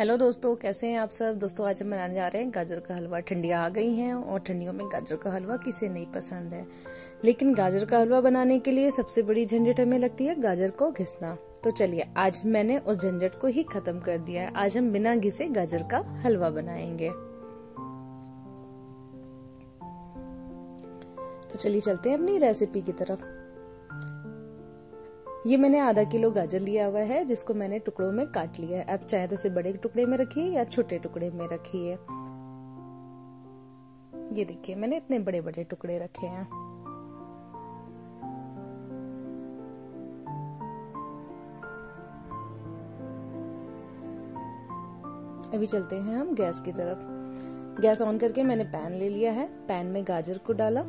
Hello दोस्तों, कैसे हैं आप सब। दोस्तों आज हम बनाने जा रहे हैं गाजर का हलवा। ठंडियाँ आ गई हैं और ठंडियों में गाजर का हलवा किसे नहीं पसंद है, लेकिन गाजर का हलवा बनाने के लिए सबसे बड़ी झंझट हमें लगती है गाजर को घिसना। तो चलिए आज मैंने उस झंझट को ही खत्म कर दिया है। आज हम बिना घिसे गाजर का हलवा बनाएंगे। तो चलिए चलते हैं अपनी रेसिपी की तरफ। ये मैंने आधा किलो गाजर लिया हुआ है, जिसको मैंने टुकड़ों में काट लिया है। आप चाहे तो इसे बड़े टुकड़े में रखिए या छोटे टुकड़े में रखिए। ये देखिए मैंने इतने बड़े बड़े टुकड़े रखे हैं। अभी चलते हैं हम गैस की तरफ। गैस ऑन करके मैंने पैन ले लिया है। पैन में गाजर को डाला,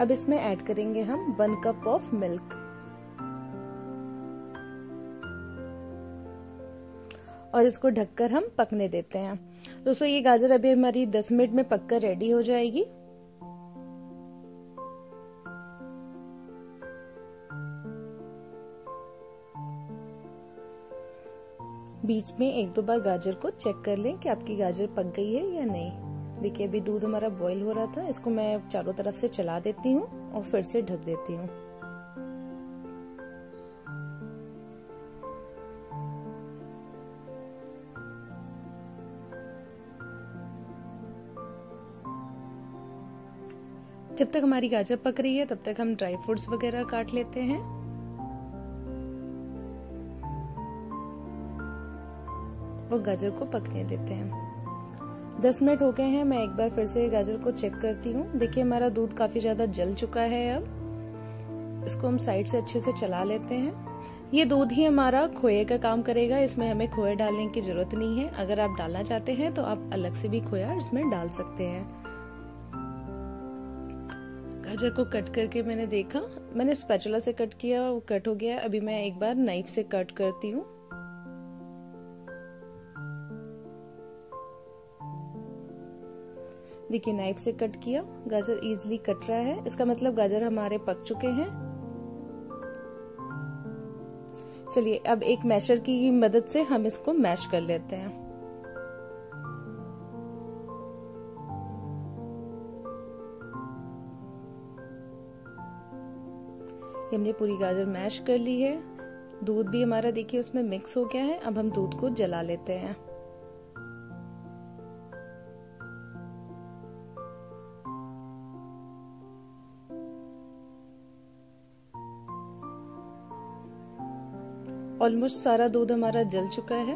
अब इसमें ऐड करेंगे हम 1 कप ऑफ मिल्क और इसको ढककर हम पकने देते हैं। दोस्तों ये गाजर अभी हमारी 10 मिनट में पककर रेडी हो जाएगी। बीच में एक दो बार गाजर को चेक कर लें कि आपकी गाजर पक गई है या नहीं। देखिए अभी दूध हमारा बॉईल हो रहा था, इसको मैं चारों तरफ से चला देती हूँ और फिर से ढक देती हूँ। जब तक हमारी गाजर पक रही है तब तक हम ड्राई फ्रूट्स वगैरह काट लेते हैं। और गाजर को पकने देते हैं। 10 मिनट हो गए हैं, मैं एक बार फिर से गाजर को चेक करती हूँ। देखिए हमारा दूध काफी ज्यादा जल चुका है। अब इसको हम साइड से अच्छे से चला लेते हैं। ये दूध ही हमारा खोए का काम करेगा, इसमें हमें खोया डालने की जरूरत नहीं है। अगर आप डालना चाहते हैं तो आप अलग से भी खोया इसमें डाल सकते हैं। गाजर को कट करके मैंने देखा, मैंने स्पैचुला से कट किया, वो कट हो गया। अभी मैं एक बार नाइफ से कट करती हूँ। देखिए नाइफ से कट किया, गाजर इजीली कट रहा है। इसका मतलब गाजर हमारे पक चुके हैं। चलिए अब एक मैशर की मदद से हम इसको मैश कर लेते हैं। हमने पूरी गाजर मैश कर ली है। दूध भी हमारा देखिए उसमें मिक्स हो गया है। अब हम दूध को जला लेते हैं। ऑलमोस्ट सारा दूध हमारा जल चुका है।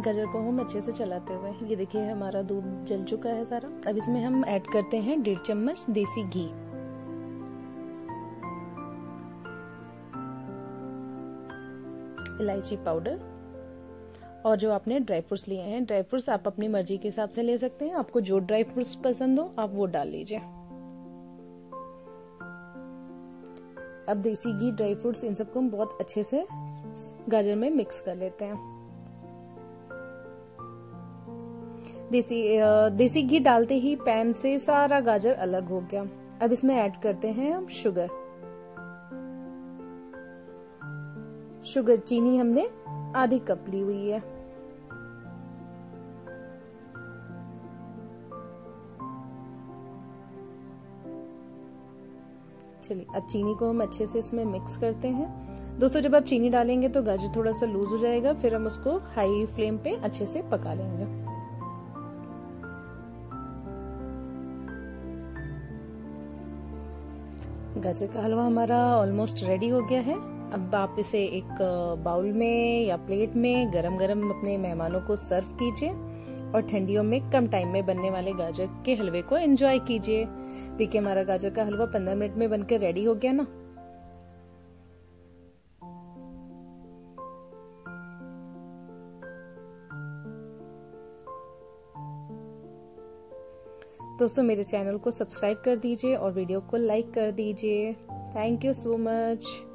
गाजर को हम अच्छे से चलाते हुए, ये देखिए हमारा दूध जल चुका है सारा। अब इसमें हम ऐड करते हैं 1.5 चम्मच देसी घी। इलायची पाउडर और जो आपने ड्राई फ्रूट्स लिए हैं, ड्राई फ्रूट्स आप अपनी मर्जी के हिसाब से ले सकते हैं। आपको जो ड्राई फ्रूट्स पसंद हो आप वो डाल लीजिए। अब देसी घी, ड्राई फ्रूट्स, इन सबको हम बहुत अच्छे से गाजर में मिक्स कर लेते हैं। देसी घी डालते ही पैन से सारा गाजर अलग हो गया। अब इसमें ऐड करते हैं हम शुगर। चीनी हमने आधी कप ली हुई है। चलिए अब चीनी को हम अच्छे से इसमें मिक्स करते हैं। दोस्तों जब आप चीनी डालेंगे तो गाजर थोड़ा सा लूज हो जाएगा, फिर हम उसको हाई फ्लेम पे अच्छे से पका लेंगे। गाजर का हलवा हमारा ऑलमोस्ट रेडी हो गया है। अब आप इसे एक बाउल में या प्लेट में गरम गरम अपने मेहमानों को सर्व कीजिए और ठंडियों में कम टाइम में बनने वाले गाजर के हलवे को एंजॉय कीजिए। देखिए हमारा गाजर का हलवा 15 मिनट में बनकर रेडी हो गया ना। दोस्तों मेरे चैनल को सब्सक्राइब कर दीजिए और वीडियो को लाइक कर दीजिए। Thank you so much.